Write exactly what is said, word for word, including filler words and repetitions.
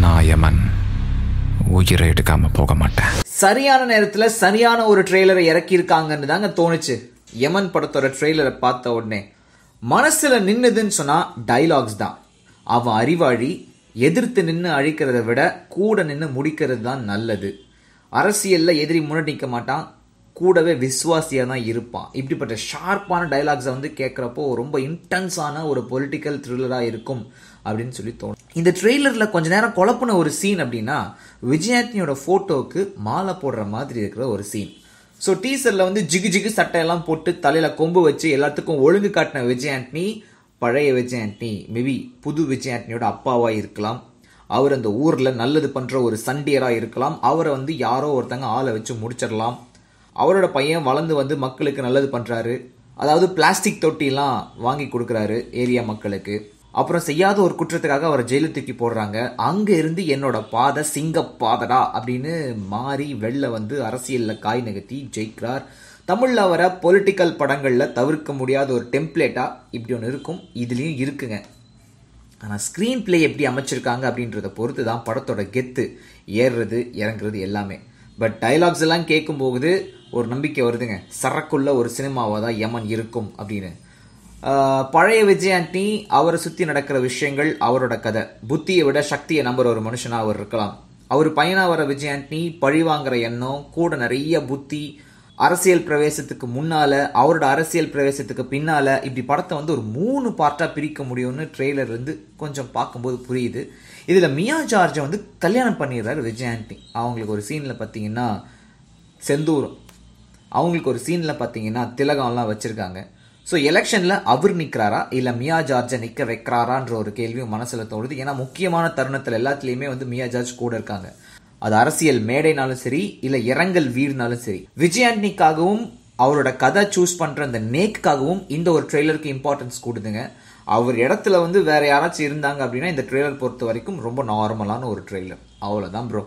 நான் யமன் உயிரை எடுக்காம போக மாட்டேன். சரியான நேரத்துல சரியான ஒரு ட்ரெய்லரை இறக்கியிருக்காங்கன்னு தாங்க தோணுச்சு. யமன் படத்தோட ட்ரெய்லரை பார்த்த உடனே மனசுல நின்னுதுன்னு சொன்னா டைலாக்ஸ் தான். அவன் அறிவாளி, எதிர்த்து நின்று அழிக்கிறத விட கூட நின்று முடிக்கிறது தான் நல்லது. அரசியல்ல எதிரி முன்னாடி நிற்க மாட்டான், கூடவே விசுவாசியா தான் இருப்பான். இப்படிப்பட்ட ஷார்ப்பான டைலாக்ஸை வந்து கேட்குறப்போ ரொம்ப இன்டென்ஸான ஒரு பொலிட்டிக்கல் த்ரில்லராக இருக்கும் அப்படின்னு சொல்லி தோணும். இந்த ட்ரெய்லரில் கொஞ்ச நேரம் குழப்பின ஒரு சீன் அப்படின்னா விஜய் ஆண்டனியோட ஃபோட்டோவுக்கு மாலை போடுற மாதிரி இருக்கிற ஒரு சீன். ஸோ டீசரில் வந்து ஜிகு ஜிகு சட்டையெல்லாம் போட்டு தலையில் கொம்பு வச்சு எல்லாத்துக்கும் ஒழுங்கு காட்டின விஜய் ஆண்டனி பழைய விஜய் ஆண்டனி, மேபி புது விஜய் ஆண்டனியோட அப்பாவாக இருக்கலாம். அவர் அந்த ஊரில் நல்லது பண்ணுற ஒரு சண்டியராக இருக்கலாம். அவரை வந்து யாரோ ஒருத்தங்க ஆளை வச்சு முடிச்சிடலாம். அவரோட பையன் வளர்ந்து வந்து மக்களுக்கு நல்லது பண்ணுறாரு, அதாவது பிளாஸ்டிக் தொட்டிலாம் வாங்கி கொடுக்குறாரு ஏரியா மக்களுக்கு. அப்புறம் செய்யாத ஒரு குற்றத்துக்காக அவரை ஜெயிலு தூக்கி போடுறாங்க. அங்கே இருந்து என்னோட பாதை சிங்கப்பாதடா அப்படின்னு மாறி வெளில வந்து அரசியலில் காய் நகர்த்தி ஜெயிக்கிறார். தமிழில் வர பொலிட்டிக்கல் படங்களில் தவிர்க்க முடியாத ஒரு டெம்ப்ளேட்டாக இப்படி ஒன்று இருக்கும், இதுலேயும் இருக்குங்க. ஆனால் ஸ்க்ரீன் பிளே எப்படி அமைச்சிருக்காங்க அப்படின்றத பொறுத்து தான் படத்தோட கெத்து ஏறுறது இறங்குறது எல்லாமே. பட் டைலாக்ஸ் எல்லாம் கேட்கும் போகுது ஒரு நம்பிக்கை வருதுங்க, சரக்குள்ள ஒரு சினிமாவாக தான் யமன் இருக்கும் அப்படின்னு. பழைய விஜய் ஆண்டனி, அவரை சுற்றி நடக்கிற விஷயங்கள் அவரோட கதை. புத்தியை விட சக்தியை நம்புற ஒரு மனுஷனாக அவர் இருக்கலாம். அவர் பையனாக வர விஜய் ஆண்டனி பழிவாங்கிற எண்ணம் கூட நிறைய புத்தி. அரசியல் பிரவேசத்துக்கு முன்னால், அவரோட அரசியல் பிரவேசத்துக்கு பின்னால், இப்படி படத்தை வந்து ஒரு மூணு பார்ட்டாக பிரிக்க முடியும்னு ட்ரெய்லர் வந்து கொஞ்சம் பார்க்கும்போது புரியுது. இதில் மியா ஜார்ஜை வந்து கல்யாணம் பண்ணிடுறாரு விஜய் ஆண்டனி. அவங்களுக்கு ஒரு சீனில் பார்த்தீங்கன்னா செந்தூரம், அவங்களுக்கு ஒரு சீனில் பார்த்தீங்கன்னா திலகம்லாம் வச்சுருக்காங்க. ஸோ எலெக்ஷனில் அவர் நிற்கிறாரா இல்லை மியா ஜார்ஜை நிற்க வைக்கிறாரான்ற ஒரு கேள்வியும் மனசில் தோடுது. ஏன்னா முக்கியமான தருணத்தில் எல்லாத்துலேயுமே வந்து மியா ஜார்ஜ் கூட இருக்காங்க. அது அரசியல் மேடைனாலும் சரி இல்லை இறங்கல் வீடுனாலும் சரி. விஜய் ஆண்டனிக்காகவும் அவரோட கதை சூஸ் பண்ணுற அந்த நேக்குக்காகவும் இந்த ஒரு ட்ரெய்லருக்கு இம்பார்ட்டன்ஸ் கொடுதுங்க. அவர் இடத்துல வந்து வேறு யாராச்சும் இருந்தாங்க அப்படின்னா இந்த ட்ரெய்லர் பொறுத்த வரைக்கும் ரொம்ப நார்மலான ஒரு ட்ரெய்லர். அவ்வளோதான் ப்ரோ.